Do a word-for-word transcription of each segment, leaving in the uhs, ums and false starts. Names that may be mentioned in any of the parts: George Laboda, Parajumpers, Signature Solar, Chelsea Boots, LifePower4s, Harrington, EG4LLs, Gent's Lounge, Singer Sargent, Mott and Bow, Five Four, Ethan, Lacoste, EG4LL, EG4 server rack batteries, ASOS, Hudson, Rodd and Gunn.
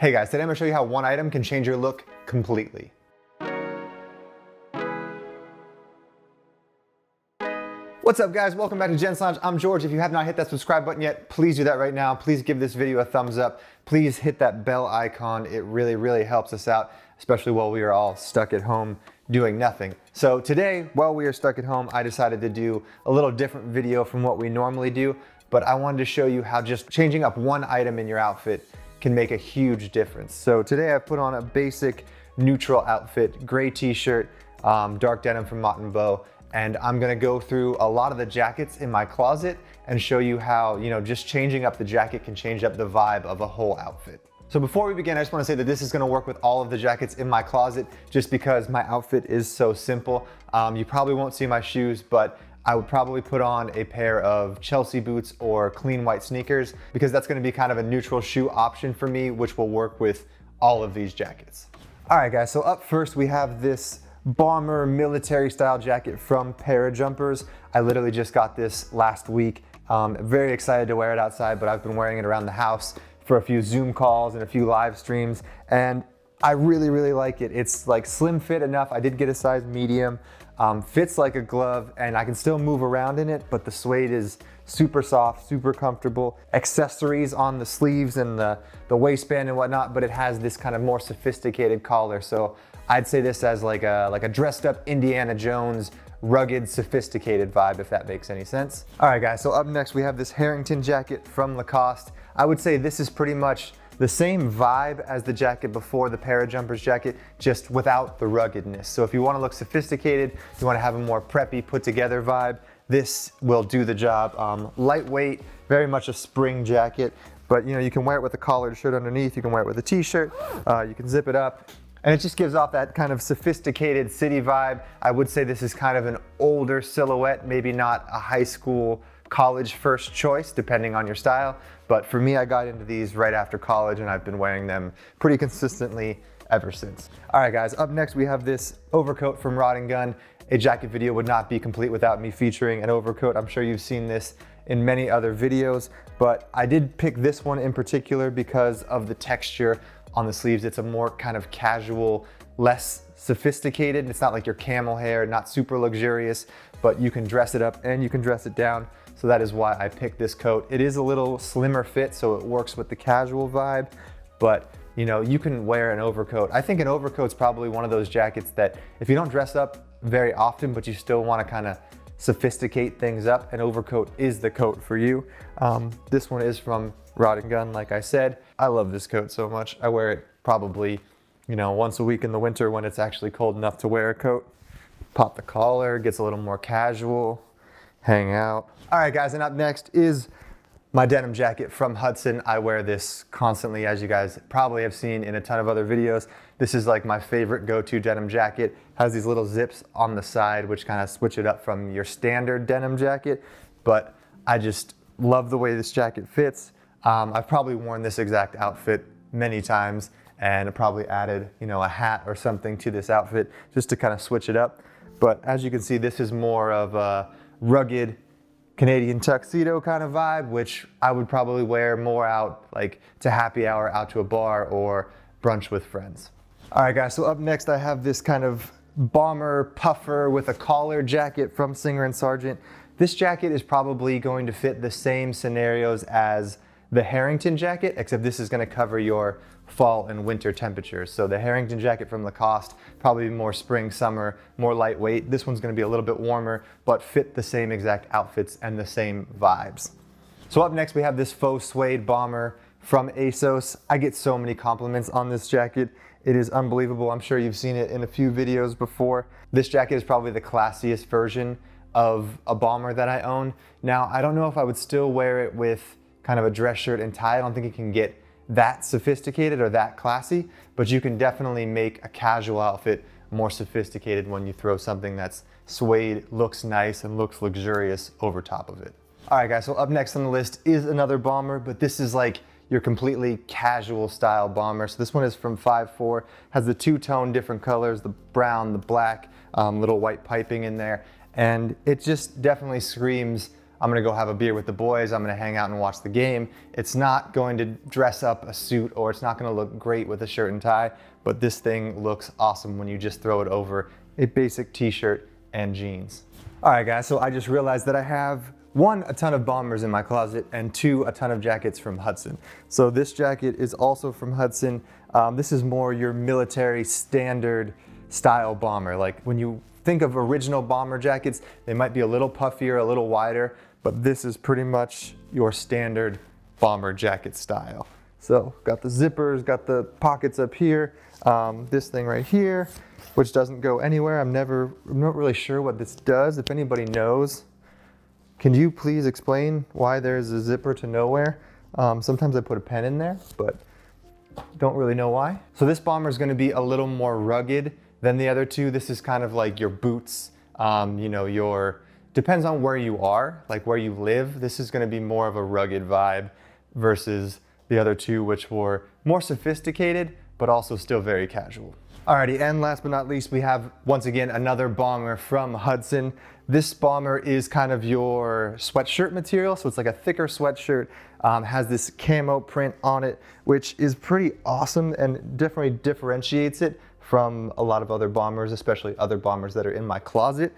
Hey guys, today I'm gonna show you how one item can change your look completely. What's up guys, welcome back to Gent's Lounge. I'm George. If you have not hit that subscribe button yet, please do that right now. Please give this video a thumbs up. Please hit that bell icon. It really, really helps us out, especially while we are all stuck at home doing nothing. So today, while we are stuck at home, I decided to do a little different video from what we normally do, but I wanted to show you how just changing up one item in your outfit can make a huge difference. So today I've put on a basic neutral outfit, gray t-shirt, um, dark denim from Mott and Bow, and I'm gonna go through a lot of the jackets in my closet and show you how, you know, just changing up the jacket can change up the vibe of a whole outfit. So before we begin, I just wanna say that this is gonna work with all of the jackets in my closet just because my outfit is so simple. Um, you probably won't see my shoes, but I would probably put on a pair of Chelsea boots or clean white sneakers because that's gonna be kind of a neutral shoe option for me, which will work with all of these jackets. All right guys, so up first we have this bomber military style jacket from Parajumpers. I literally just got this last week. Um, very excited to wear it outside, but I've been wearing it around the house for a few Zoom calls and a few live streams. And I really, really like it. It's like slim fit enough. I did get a size medium. Um, fits like a glove and I can still move around in it, but the suede is super soft, super comfortable. Accessories on the sleeves and the, the waistband and whatnot, but it has this kind of more sophisticated collar. So I'd say this as like a, like a dressed up Indiana Jones, rugged, sophisticated vibe, if that makes any sense. All right guys, so up next we have this Harrington jacket from Lacoste. I would say this is pretty much the same vibe as the jacket before, the Parajumpers jacket, just without the ruggedness. So if you wanna look sophisticated, you wanna have a more preppy, put together vibe, this will do the job. Um, lightweight, very much a spring jacket, but you know, you can wear it with a collared shirt underneath, you can wear it with a t-shirt, uh, you can zip it up, and it just gives off that kind of sophisticated city vibe. I would say this is kind of an older silhouette, maybe not a high school college first choice, depending on your style. But for me, I got into these right after college and I've been wearing them pretty consistently ever since. All right guys, up next we have this overcoat from Rodd and Gunn. A jacket video would not be complete without me featuring an overcoat. I'm sure you've seen this in many other videos, but I did pick this one in particular because of the texture on the sleeves. It's a more kind of casual, less sophisticated. It's not like your camel hair, not super luxurious, but you can dress it up and you can dress it down. So that is why I picked this coat. It is a little slimmer fit, so it works with the casual vibe, but you know, you can wear an overcoat. I think an overcoat's probably one of those jackets that if you don't dress up very often, but you still wanna kinda sophisticate things up, an overcoat is the coat for you. Um, this one is from Rodd and Gunn, like I said. I love this coat so much. I wear it probably, you know, once a week in the winter when it's actually cold enough to wear a coat. Pop the collar, gets a little more casual, hang out. All right guys, and up next is my denim jacket from Hudson. I wear this constantly, as you guys probably have seen in a ton of other videos. This is like my favorite go-to denim jacket. Has these little zips on the side, which kind of switch it up from your standard denim jacket, but I just love the way this jacket fits. Um, I've probably worn this exact outfit many times and probably added, you know, a hat or something to this outfit just to kind of switch it up. But as you can see, this is more of a rugged Canadian tuxedo kind of vibe, which I would probably wear more out like to happy hour, out to a bar or brunch with friends. All right guys, so up next I have this kind of bomber puffer with a collar jacket from Singer Sargent. This jacket is probably going to fit the same scenarios as the Harrington jacket, except this is gonna cover your fall and winter temperatures. So the Harrington jacket from Lacoste, probably more spring, summer, more lightweight. This one's gonna be a little bit warmer, but fit the same exact outfits and the same vibes. So up next we have this faux suede bomber from ASOS. I get so many compliments on this jacket. It is unbelievable. I'm sure you've seen it in a few videos before. This jacket is probably the classiest version of a bomber that I own. Now, I don't know if I would still wear it with kind of a dress shirt and tie. I don't think it can get that sophisticated or that classy, but you can definitely make a casual outfit more sophisticated when you throw something that's suede, looks nice and looks luxurious over top of it. All right guys, so up next on the list is another bomber, but this is like your completely casual style bomber. So this one is from Five Four, has the two-tone different colors, the brown, the black, um, little white piping in there. And it just definitely screams I'm gonna go have a beer with the boys, I'm gonna hang out and watch the game. It's not going to dress up a suit, or it's not gonna look great with a shirt and tie, but this thing looks awesome when you just throw it over a basic t-shirt and jeans. All right guys, so I just realized that I have one, a ton of bombers in my closet, and two, a ton of jackets from Hudson. So this jacket is also from Hudson. Um, this is more your military standard style bomber. Like when you think of original bomber jackets, they might be a little puffier, a little wider, but this is pretty much your standard bomber jacket style. So got the zippers, got the pockets up here, um, this thing right here, which doesn't go anywhere. I'm never, I'm not really sure what this does. If anybody knows, can you please explain why there's a zipper to nowhere? Um, sometimes I put a pen in there, but don't really know why. So this bomber is gonna be a little more rugged than the other two. This is kind of like your boots, um, you know, your, depends on where you are, like where you live. This is gonna be more of a rugged vibe versus the other two, which were more sophisticated, but also still very casual. Alrighty, and last but not least, we have, once again, another bomber from Hudson. This bomber is kind of your sweatshirt material, so it's like a thicker sweatshirt, um, has this camo print on it, which is pretty awesome and definitely differentiates it from a lot of other bombers, especially other bombers that are in my closet.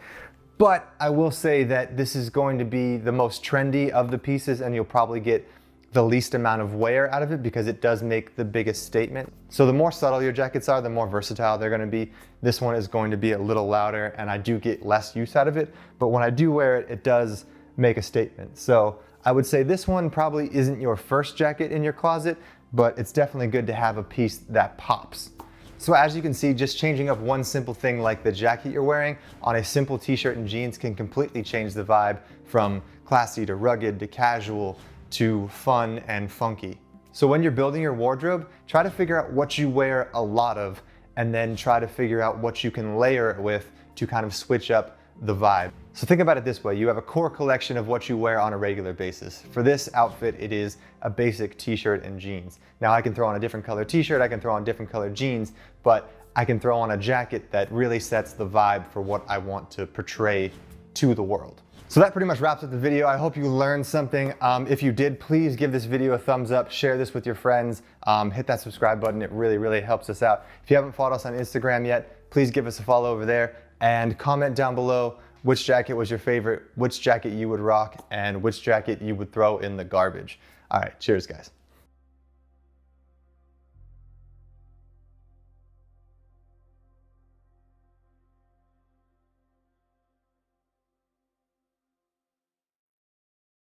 But I will say that this is going to be the most trendy of the pieces, and you'll probably get the least amount of wear out of it because it does make the biggest statement. So the more subtle your jackets are, the more versatile they're gonna be. This one is going to be a little louder and I do get less use out of it, but when I do wear it, it does make a statement. So I would say this one probably isn't your first jacket in your closet, but it's definitely good to have a piece that pops. So as you can see, just changing up one simple thing like the jacket you're wearing on a simple t-shirt and jeans can completely change the vibe from classy to rugged to casual to fun and funky. So when you're building your wardrobe, try to figure out what you wear a lot of, and then try to figure out what you can layer it with to kind of switch up the vibe. So think about it this way, you have a core collection of what you wear on a regular basis. For this outfit, it is a basic t-shirt and jeans. Now I can throw on a different color t-shirt, I can throw on different color jeans, but I can throw on a jacket that really sets the vibe for what I want to portray to the world. So that pretty much wraps up the video. I hope you learned something. Um, if you did, please give this video a thumbs up, share this with your friends, um, hit that subscribe button. It really, really helps us out. If you haven't followed us on Instagram yet, please give us a follow over there and comment down below which jacket was your favorite, which jacket you would rock, and which jacket you would throw in the garbage. All right, cheers guys.